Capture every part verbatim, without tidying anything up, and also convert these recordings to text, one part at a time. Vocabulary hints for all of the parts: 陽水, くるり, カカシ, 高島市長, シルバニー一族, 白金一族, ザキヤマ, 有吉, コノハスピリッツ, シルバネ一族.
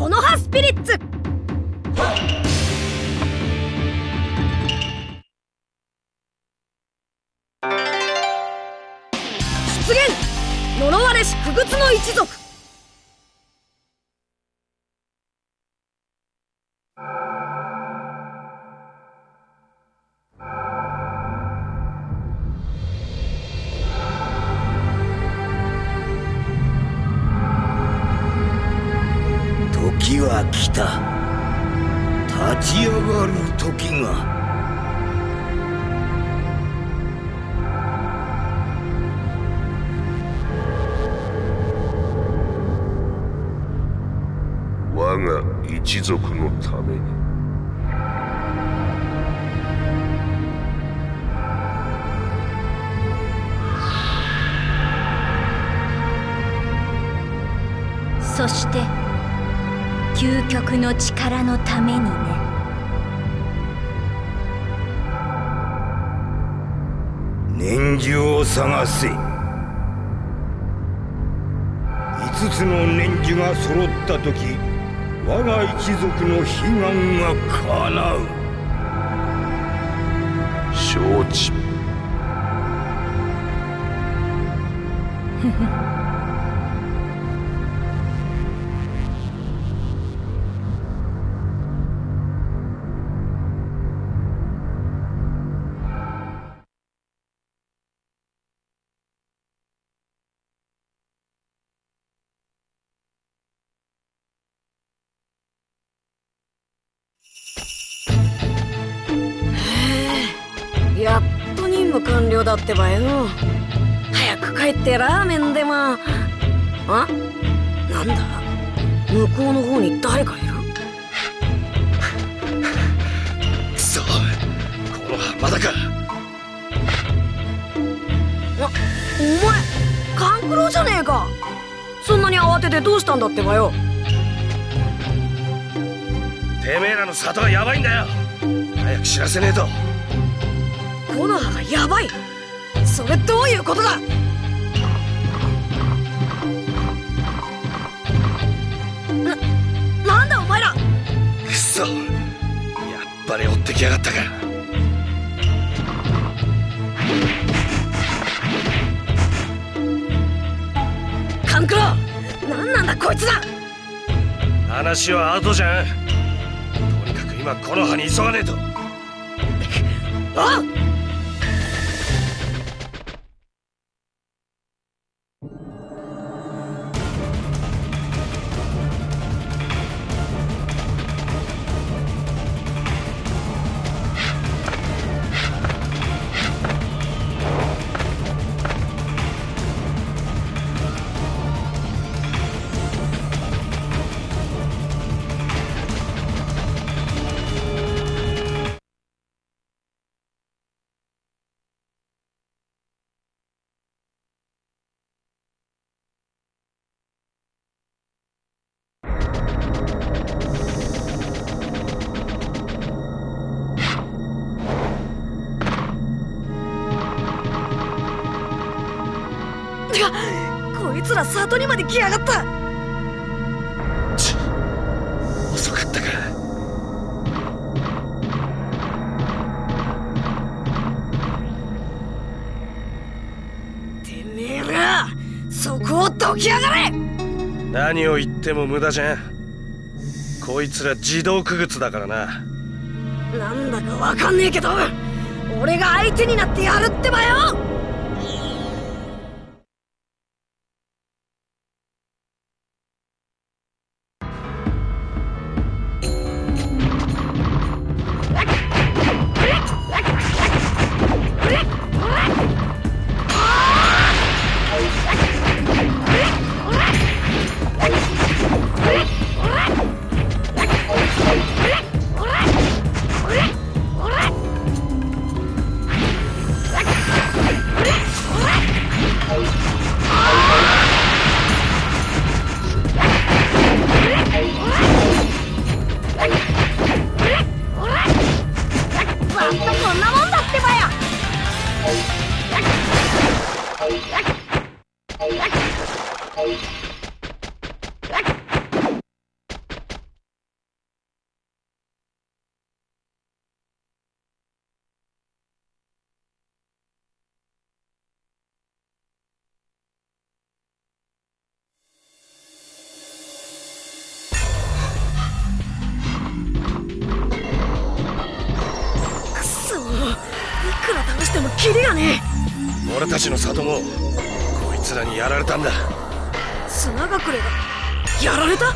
コノハスピリッツ。出現、呪われし傀儡の一族。時は来た。立ち上がる時が。我が一族のためにそして究極の力のためにね。念珠を探せ。いつつの念珠が揃った時、我が一族の悲願が叶う。承知。やっと任務完了だってばよ。早く帰ってラーメンでも。あ、なんだ、向こうの方に誰かいる。くそ、この浜だか。あ、お前勘九郎じゃねえか。そんなに慌ててどうしたんだってばよ。てめえらの里はやばいんだよ。早く知らせねえと。コノハがやばい。それどういうことだ。な、なんだお前ら。くそ、やっぱり追ってきやがったか。勘九郎、なんなんだこいつら。話は後じゃん。とにかく今コノハに急がねえと。あっ、こいつら里にまで来やがった。ちっ、遅かったか。てめえら、そこをどきやがれ。何を言っても無駄じゃん。こいつら自動傀儡だからな。なんだかわかんねえけど、俺が相手になってやるってばよ。プしてもキリがねえ。俺たちの里もこいつらにやられたんだ。砂隠れがやられた？あ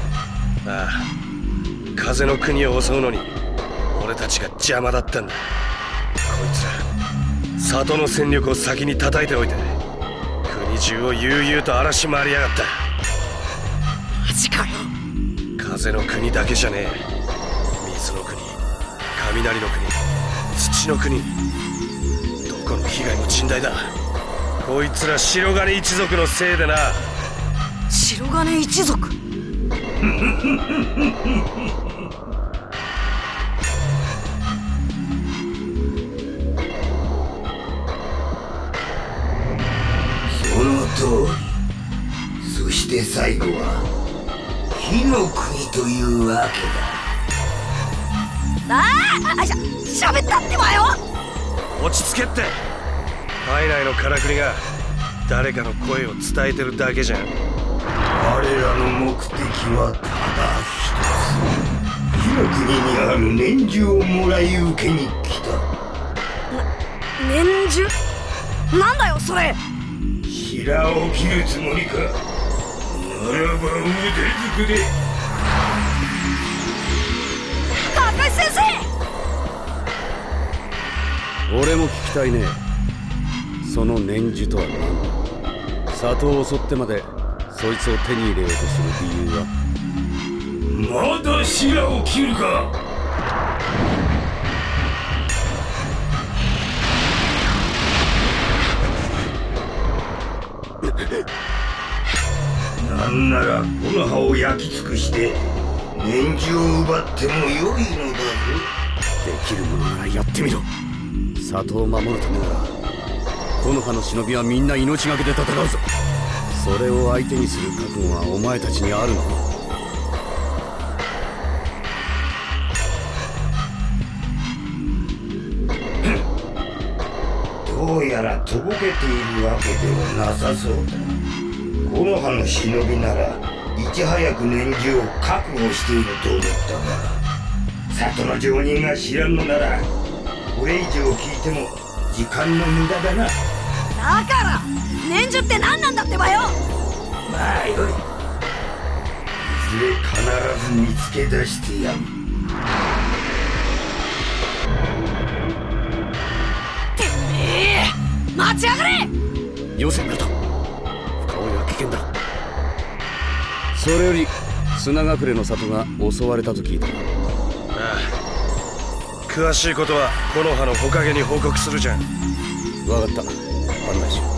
あ、風の国を襲うのに俺たちが邪魔だったんだ。こいつら里の戦力を先に叩いておいて国中を悠々と荒らし回りやがった。マジかよ。風の国だけじゃねえ。水の国、雷の国、土の国、どこの被害も甚大だ。こいつら白金一族のせいでな。白金一族その通り。そして最後は火の国というわけだ。ああ、しゃ、しゃべったってばよ。落ち着けって。体内のからくりが誰かの声を伝えてるだけじゃん。我らの目的はただ一つ、火の国にある年中をもらい受けに来た。な、年中？なんだよそれ。平を切るつもりか。ならば腕ずくで。先生、俺も聞きたいね。その念珠とは何だ。里を襲ってまでそいつを手に入れようとする理由は。まだ白を切るか。なんならこの葉を焼き尽くして年中を奪っても良いのだぞ。できるものならやってみろ。里を守るためなら木の葉の忍びはみんな命がけで戦うぞ。それを相手にする覚悟はお前たちにあるのか。どうやらとぼけているわけではなさそうだ。木の葉の忍びならいち早く年中を確保していると思ったが、里の常人が知らんのならこれ以上聞いても時間の無駄だな。だから年中って何なんだってばよ。まあよい、いずれ必ず見つけ出してやる。てめえ、待ち上がれ。よせ村田、深追いは危険だ。それより砂隠れの里が襲われたと聞いた。ああ、詳しいことは木の葉の火影に報告するじゃん。わかった、案内しよう。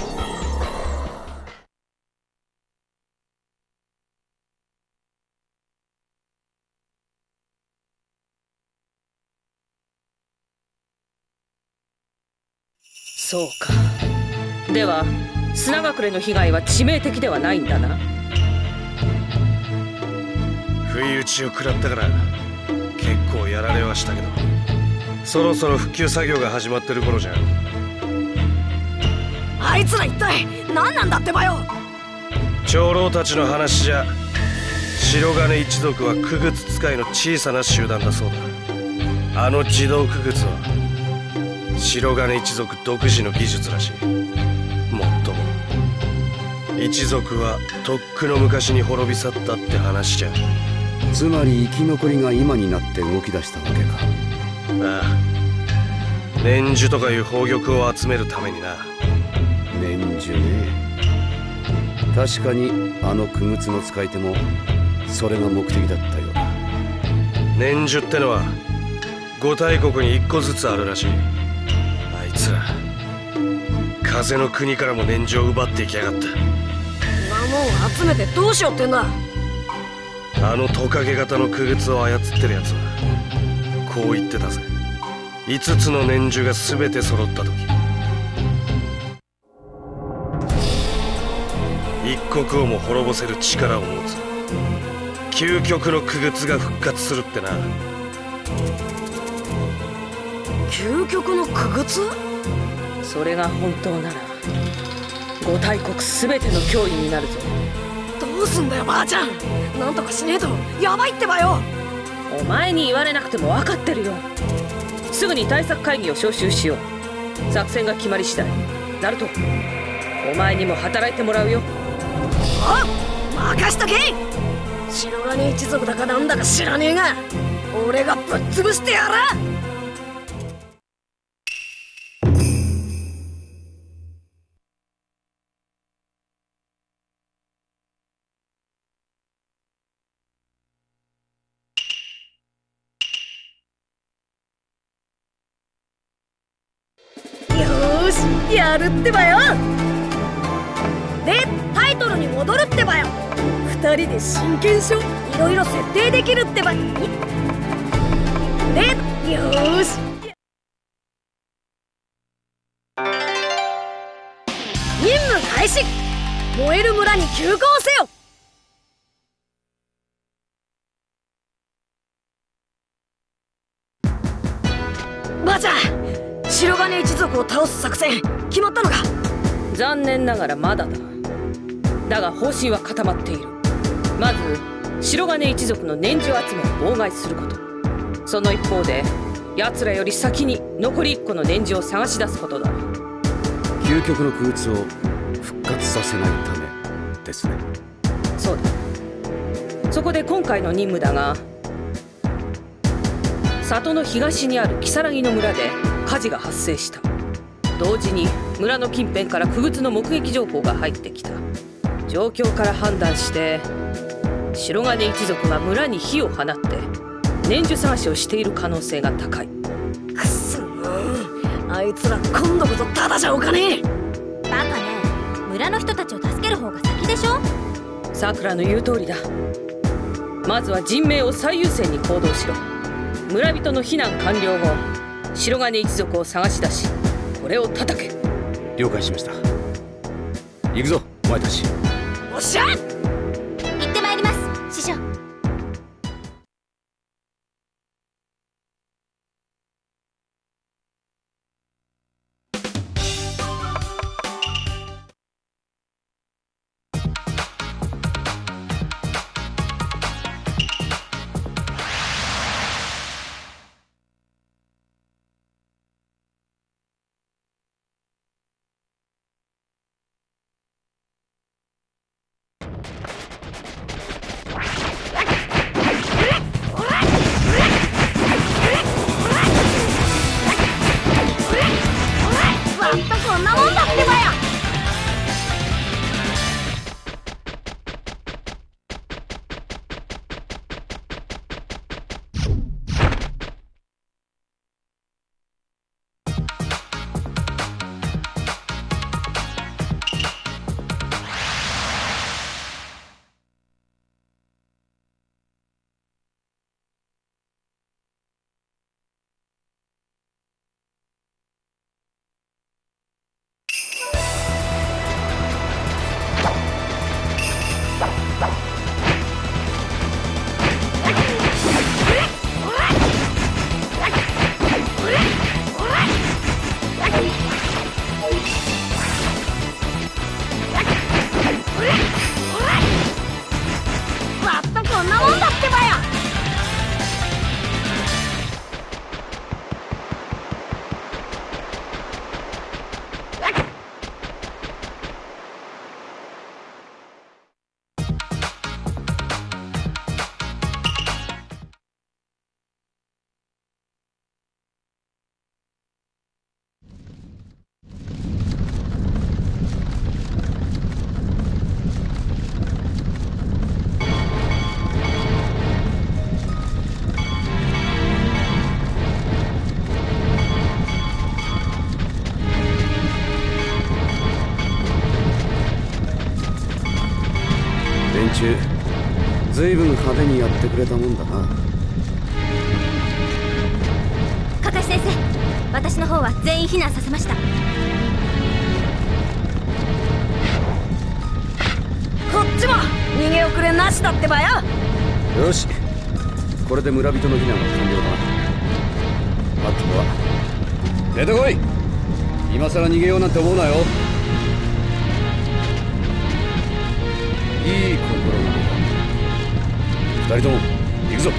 そうか。では砂隠れの被害は致命的ではないんだな。不意打ちを食らったから結構やられはしたけど、そろそろ復旧作業が始まってる頃じゃん。あいつら一体何なんだってばよ。長老たちの話じゃ白金一族は傀儡使いの小さな集団だそうだ。あの自動傀儡は白金一族独自の技術らしい。もっとも一族はとっくの昔に滅び去ったって話じゃん。つまり生き残りが今になって動き出したわけか。ああ、念珠とかいう宝玉を集めるためにな。念珠ね。確かにあの傀儡の使い手もそれが目的だったようだ。念珠ってのは五大国に一個ずつあるらしい。あいつら風の国からも念珠を奪っていきやがった。そんなもん集めてどうしようってんだ。あのトカゲ型の傀儡を操ってるやつはこう言ってたぜ。いつつの念珠が全て揃った時、一国をも滅ぼせる力を持つ究極の傀儡が復活するってな。究極の傀儡？それが本当なら五大国全ての脅威になるぞ。どうすんだよばあちゃん。なんとかしねえとやばいってばよ。お前に言われなくても分かってるよ。すぐに対策会議を招集しよう。作戦が決まり次第、ナルト、お前にも働いてもらうよ。おう、任しとけ。シルバニー一族だかなんだか知らねえが、俺がぶっ潰してやら。やるってばよ。で、タイトルに戻るってばよ。二人で真剣勝負、いろいろ設定できるってば。で、よーし。任務開始。燃える村に急行せよ。バチャ。シルバネ一族を倒す作戦決まったのか？残念ながらまだだ。だが方針は固まっている。まず白金一族の年中集めを妨害すること、その一方で奴らより先に残りいっこの年中を探し出すことだ。究極の空洞を復活させないためですね。そうだ。そこで今回の任務だが、里の東にある如月の村で火事が発生した。同時に村の近辺から傀儡の目撃情報が入ってきた。状況から判断して白金一族が村に火を放って年中探しをしている可能性が高い。くそー、あいつら今度こそただじゃおかねえ。バカね、村の人たちを助ける方が先でしょ。さくらの言う通りだ。まずは人命を最優先に行動しろ。村人の避難完了後、白金一族を探し出し、これを叩け。了解しました。行くぞ、お前たち。おっしゃ！行ってまいります、師匠。随分派手にやってくれたもんだな。カカシ先生、私の方は全員避難させました。こっちも逃げ遅れなしだってばよ。よし、これで村人の避難は完了だ。あとは出てこい。今さら逃げようなんて思うなよ。いい心がけだ。二人とも行くぞ。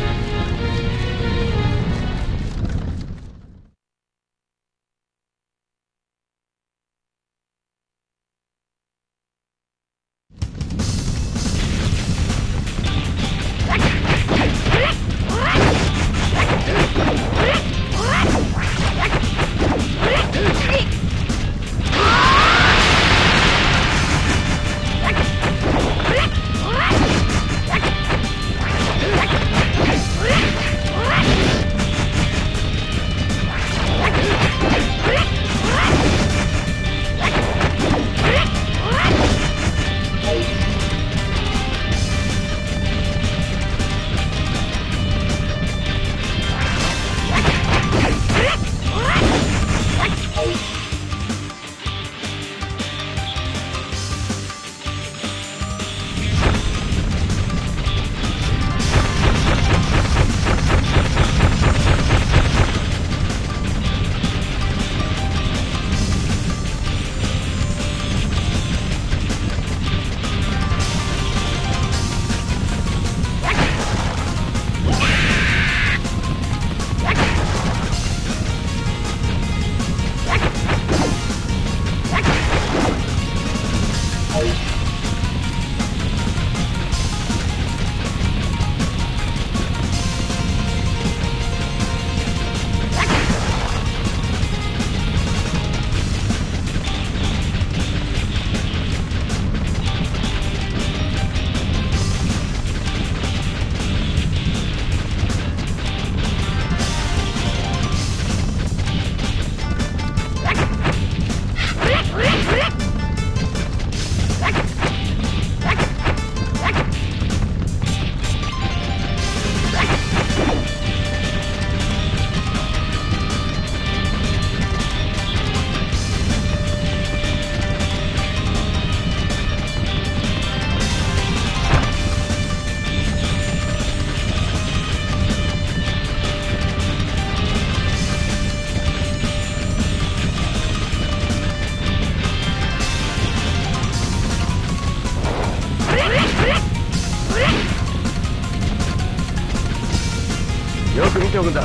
強軍だ。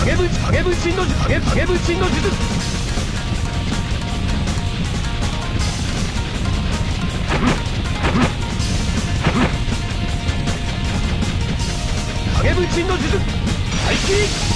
影分影分身の術、影影分身の術。影分身の術。最近。